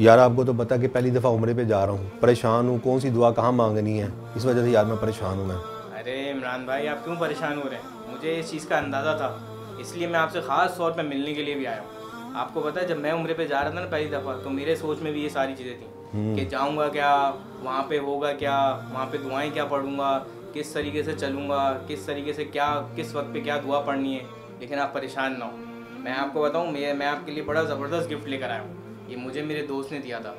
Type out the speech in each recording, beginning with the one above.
यार आपको तो पता कि पहली दफ़ा उम्रे पे जा रहा हूँ, परेशान हूँ, कौन सी दुआ कहाँ मांगनी है, इस वजह से यार मैं परेशान हूँ। मैं अरे इमरान भाई आप क्यों परेशान हो रहे हैं, मुझे इस चीज़ का अंदाज़ा था, इसलिए मैं आपसे ख़ास तौर पे मिलने के लिए भी आया हूँ। आपको पता है जब मैं उम्रे पे जा रहा था ना पहली दफ़ा, तो मेरे सोच में भी ये सारी चीज़ें थी कि जाऊँगा क्या, वहाँ पर होगा क्या, वहाँ पर दुआएँ क्या पढ़ूँगा, किस तरीके से चलूँगा, किस तरीके से क्या, किस वक्त पर क्या दुआ पढ़नी है। लेकिन आप परेशान ना हो, मैं आपको बताऊँ, मैं आपके लिए बड़ा ज़बरदस्त गिफ्ट लेकर आया हूँ। ये मुझे मेरे दोस्त ने दिया था।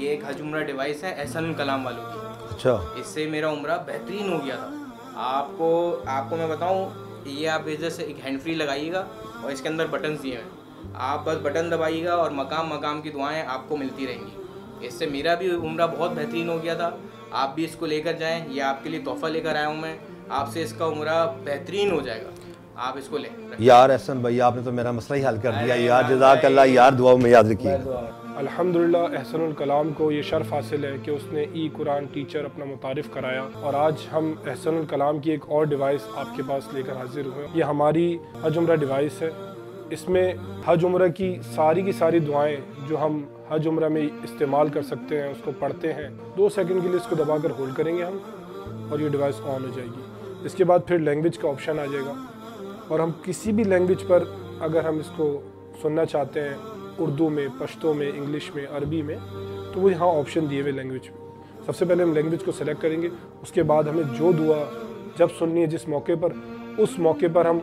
ये एक हज उमरा डिवाइस है अहसन उल कलाम वालों की। अच्छा। इससे मेरा उमरा बेहतरीन हो गया था। आपको मैं बताऊँ, ये आप इधर से एक हैंड फ्री लगाइएगा और इसके अंदर बटन दिए हैं, आप बस बटन दबाइएगा और मकाम की दुआएं आपको मिलती रहेंगी। इससे मेरा भी उमरा बहुत बेहतरीन हो गया था। आप भी इसको लेकर जाएँ, ये आपके लिए तोहफ़ा लेकर आया हूँ मैं, आपसे इसका उमरा बेहतरीन हो जाएगा, आप इसको ले। यार एहसन भाई आपने तो मेरा मसला ही हल कर दिया यार, जज़ाकल्लाह यार, दुआ में याद रखिए। अल्हम्दुलिल्लाह अहसन उल कलाम को ये शर्फ हासिल है कि उसने iQuran टीचर अपना मुतारिफ़ कराया और आज हम अहसन उल कलाम की एक और डिवाइस आपके पास लेकर हाजिर हुए। ये हमारी हज उमरा डिवाइस है, इसमें हज उमरा की सारी दुआएं जो हम हज उमरा में इस्तेमाल कर सकते हैं उसको पढ़ते हैं। 2 सेकंड के लिए इसको दबा कर होल्ड करेंगे हम और ये डिवाइस ऑन हो जाएगी। इसके बाद फिर लैंग्वेज का ऑप्शन आ जाएगा और हम किसी भी लैंग्वेज पर अगर हम इसको सुनना चाहते हैं, उर्दू में, पश्तो में, इंग्लिश में, अरबी में, तो वो यहाँ ऑप्शन दिए हुए लैंग्वेज में। सबसे पहले हम लैंग्वेज को सेलेक्ट करेंगे, उसके बाद हमें जो दुआ जब सुननी है, जिस मौके पर, उस मौके पर हम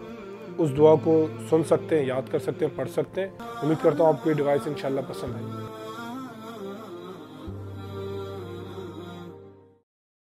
उस दुआ को सुन सकते हैं, याद कर सकते हैं, पढ़ सकते हैं। उम्मीद करता हूँ आपको ये डिवाइस इंशाल्लाह पसंद आएगी।